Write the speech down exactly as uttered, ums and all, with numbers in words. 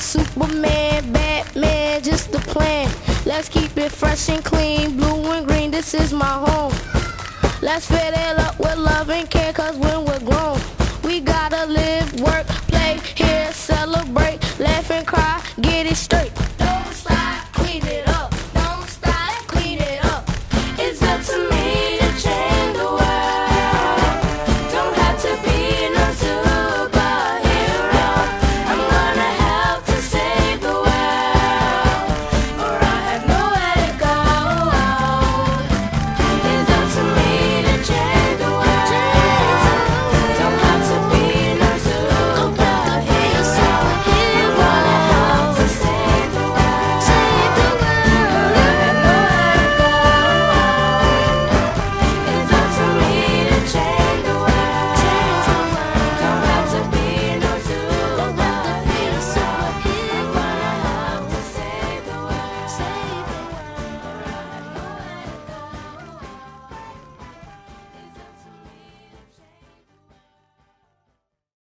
the Superman, Batman, just the plan. Let's keep it fresh and clean, blue and green, this is my home. Let's fill it up with love and care, cause when we're grown, we gotta live, work, play, here, celebrate, laugh and cry, get it straight.